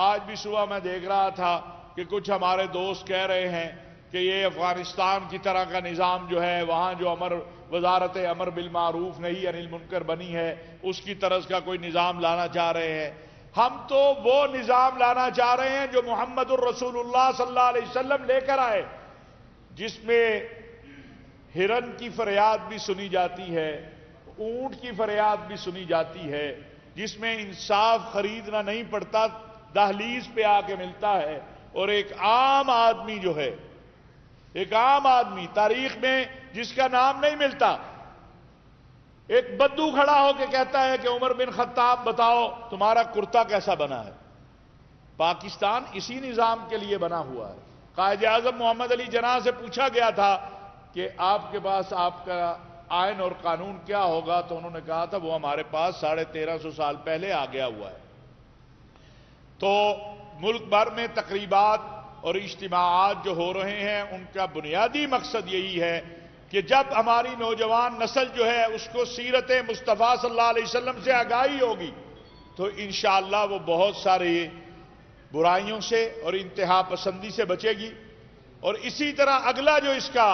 आज भी सुबह मैं देख रहा था कि कुछ हमारे दोस्त कह रहे हैं कि ये अफगानिस्तान की तरह का निज़ाम जो है, वहाँ जो वजारत अमर बिलमारूफ नहीं अनिल मुनकर बनी है, उसकी तरह का कोई निज़ाम लाना चाह रहे हैं। हम तो वो निज़ाम लाना चाह रहे हैं जो मुहम्मदुर रसूलुल्लाह सल्लल्लाहु अलैहि वसल्लम लेकर आए, जिसमें हिरन की फरियाद भी सुनी जाती है, ऊंट की फरियाद भी सुनी जाती है, जिसमें इंसाफ खरीदना नहीं पड़ता, दहलीज पे आके मिलता है। और एक आम आदमी जो है, एक आम आदमी तारीख में जिसका नाम नहीं मिलता, एक बद्दू खड़ा होकर कहता है कि उमर बिन खत्ताब बताओ तुम्हारा कुर्ता कैसा बना है। पाकिस्तान इसी निज़ाम के लिए बना हुआ है। कायद-ए-आज़म मोहम्मद अली जिन्ना से पूछा गया था कि आपके पास आपका आयन और कानून क्या होगा, तो उन्होंने कहा था वो हमारे पास 1350 साल पहले आ गया हुआ है। तो मुल्क भर में तकरीबात और इज्तिमाआत जो हो रहे हैं, उनका बुनियादी मकसद यही है कि जब हमारी नौजवान नस्ल जो है उसको सीरत मुस्तफ़ा सल्लल्लाहु अलैहि वसल्लम से आगाही होगी, तो इंशाअल्लाह वो बहुत सारी बुराइयों से और इंतहा पसंदी से बचेगी। और इसी तरह अगला जो इसका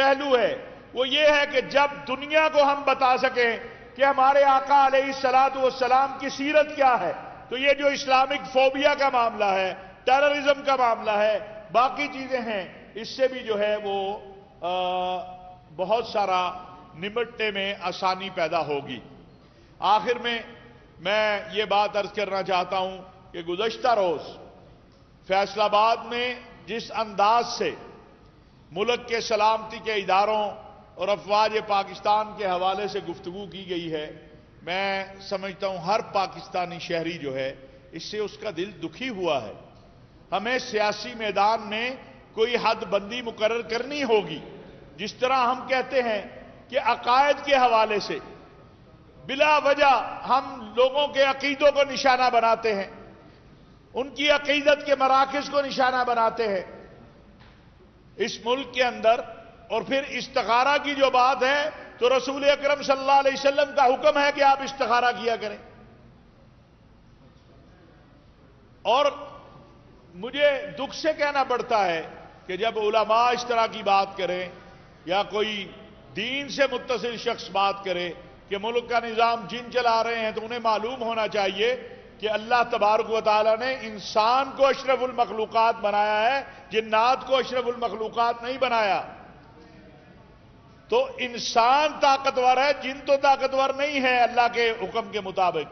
पहलू है वो ये है कि जब दुनिया को हम बता सकें कि हमारे आका अलैहिस्सलाम की सीरत क्या है, तो ये जो इस्लामिक फोबिया का मामला है, टेररिज्म का मामला है, बाकी चीजें हैं, इससे भी जो है वो बहुत सारा निपटने में आसानी पैदा होगी। आखिर में मैं ये बात अर्ज करना चाहता हूं कि गुज़श्ता रोज फैसलाबाद में जिस अंदाज से मुल्क के सलामती के इदारों और अफवाज पाकिस्तान के हवाले से गुफ्तगू की गई है, मैं समझता हूं हर पाकिस्तानी शहरी जो है इससे उसका दिल दुखी हुआ है। हमें सियासी मैदान में कोई हदबंदी मुकर्रर करनी होगी। जिस तरह हम कहते हैं कि अकायद के हवाले से बिला वजह हम लोगों के अकीदों को निशाना बनाते हैं, उनकी अकीदत के मराकिज़ को निशाना बनाते हैं इस मुल्क के अंदर। और फिर इस्तिखारा की जो बात है, तो रसूल अकरम सल्लल्लाहु अलैहि वसल्लम का हुक्म है कि आप इस्तिखारा किया करें। और मुझे दुख से कहना पड़ता है कि जब उलमा इस तरह की बात करें या कोई दीन से मुत्तसिल शख्स बात करे कि मुल्क का निज़ाम जिन चला रहे हैं, तो उन्हें मालूम होना चाहिए कि अल्लाह तबारक व तआला ने इंसान को अशरफुल मखलूकात बनाया है, जिन्नात को अशरफुल मखलूकात नहीं बनाया। तो इंसान ताकतवर है, जिन तो ताकतवर नहीं है अल्लाह के हुक्म के मुताबिक।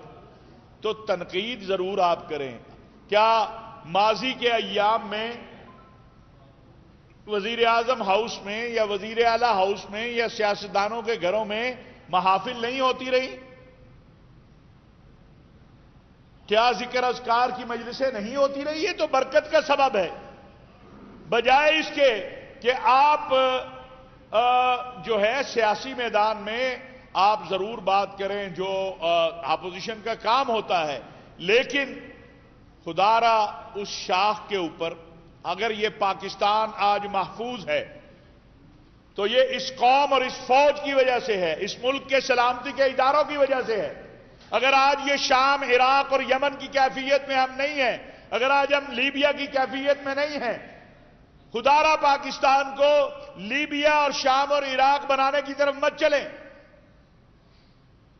तो तनकीद जरूर आप करें। क्या माजी के अय्याम में वजीर आजम हाउस में या वजीर आला हाउस में या सियासतदानों के घरों में महाफिल नहीं होती रही? क्या जिक्र अज़कार की मजलिसें नहीं होती रही? ये तो बरकत का सबब है। बजाय इसके कि आप जो है सियासी मैदान में आप जरूर बात करें जो अपोजिशन का काम होता है, लेकिन खुदारा उस शाख के ऊपर अगर ये पाकिस्तान आज महफूज है तो ये इस कौम और इस फौज की वजह से है, इस मुल्क के सलामती के इदारों की वजह से है। अगर आज ये शाम, इराक और यमन की कैफियत में हम नहीं हैं, अगर आज हम लीबिया की कैफियत में नहीं हैं, खुदारा पाकिस्तान को लीबिया और शाम और इराक बनाने की तरफ मत चलें।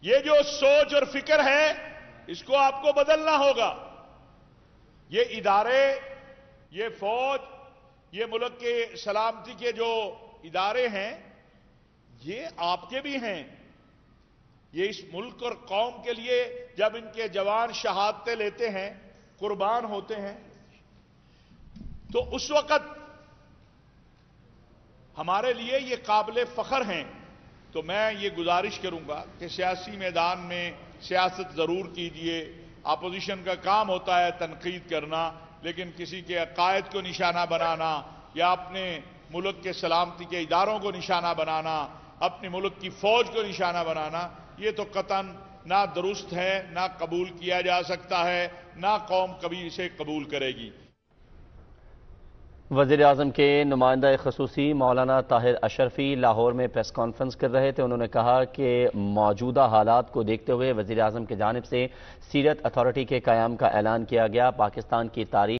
ये जो सोच और फिक्र है, इसको आपको बदलना होगा। ये इदारे, ये फौज, ये मुल्क के सलामती के जो इदारे हैं, ये आपके भी हैं। ये इस मुल्क और कौम के लिए जब इनके जवान शहादतें लेते हैं, कुर्बान होते हैं, तो उस वक्त हमारे लिए ये काबिल फख्र हैं। तो मैं ये गुजारिश करूंगा कि सियासी मैदान में सियासत जरूर कीजिए। अपोजिशन का काम होता है तनकीद करना, लेकिन किसी के अकायद को निशाना बनाना या अपने मुल्क के सलामती के इदारों को निशाना बनाना, अपने मुल्क की फौज को निशाना बनाना, ये तो कतन ना दुरुस्त है, ना कबूल किया जा सकता है, ना कौम कभी इसे कबूल करेगी। वज़ीर आज़म के नुमाइंदा ख़ुसूसी मौलाना ताहिर अशरफ़ी लाहौर में प्रेस कॉन्फ्रेंस कर रहे थे। उन्होंने कहा कि मौजूदा हालात को देखते हुए वज़ीर आज़म की जानिब से सीरत अथॉरिटी के क़याम का ऐलान किया गया। पाकिस्तान की तारीख